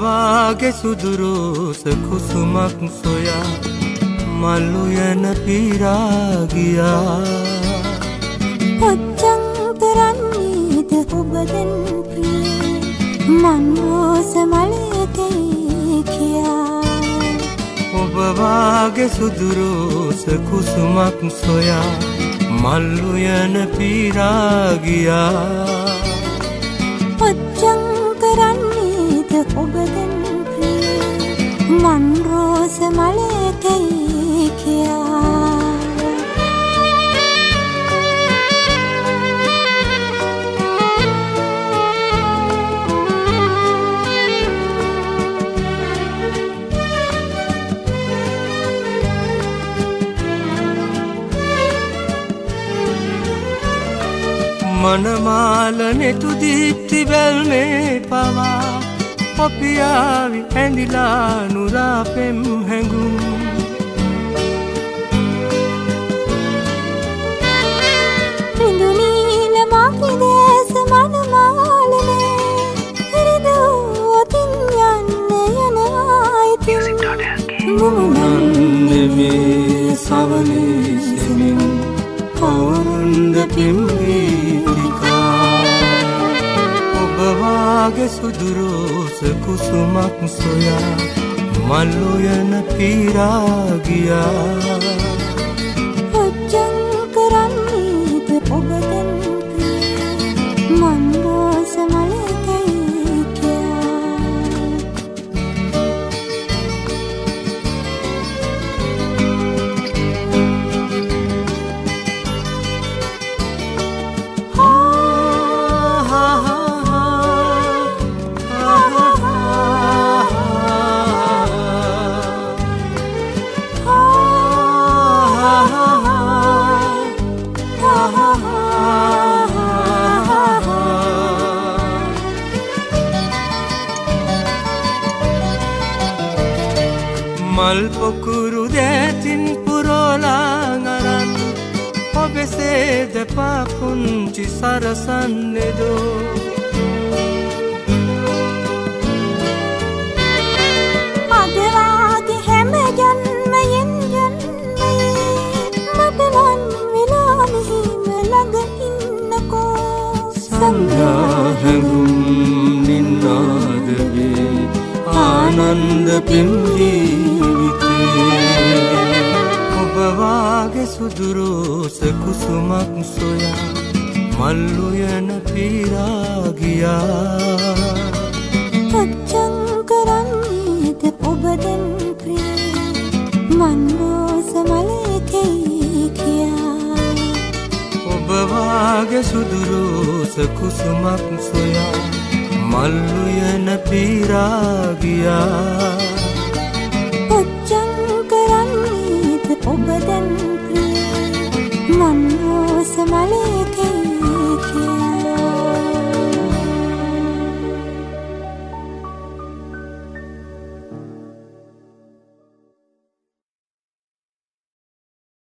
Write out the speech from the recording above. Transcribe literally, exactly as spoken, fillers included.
वागे सुदुरोस कुसुमक सोया मालुयन पीरा गया वागे सुदुरोस कुसुमक सोया मालुयन पीरा गया मनरोस मले कई किया मन मालने तू दीप्ति बल में पावा पपिया विला नुरा पेम हैंगू में सावने से मिन औरंद पिम्बी वागे सुदुरोस कुसुमक सोया मालुयन पीरा गया मलपुकुरु देतिन पुरोला गरन ओबेसे दे पापुंची सरसन नेदो आदेवागे हेम जन्मयन जन्मये मदवन विलामि मलग इनको संगा हंगुम निनादवे आनंद पिंडी वागे सुदुरोस कुसुमक सोया मालुयन पीरा गया वागे सुदुरोस कुसुमक सोया मालुयन पीरा गया।